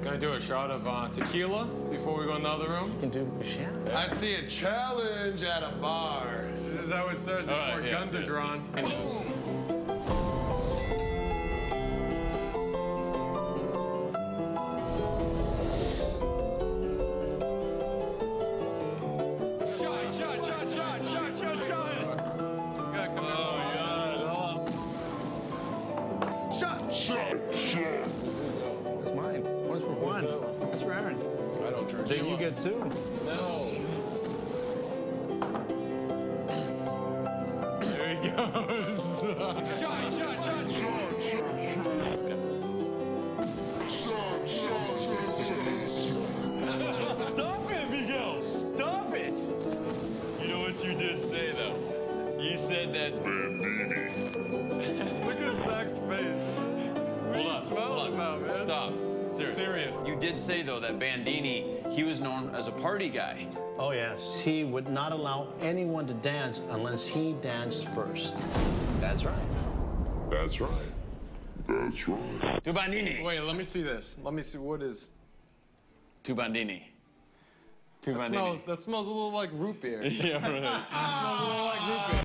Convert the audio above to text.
Gonna do a shot of tequila before we go in the other room. You can do the shot. Yeah. I see a challenge at a bar. This is how it starts before guns are drawn. Shot! It's mine. One's for one. That's for Aaron. I don't drink. Then you get two. No. There he goes. Shot! Stop it, Miguel. Stop it. You know what you did say, though? You said that. Look at Zach's face. Hold on. Stop. Serious. You did say, though, that Bandini, he was known as a party guy. Oh, yes. He would not allow anyone to dance unless he danced first. That's right. That's right. That's right. Tubandini. Wait, let me see this. Let me see. What is... Tubandini. Tubandini. That smells a little like root beer. Yeah, right. It smells a little like root beer.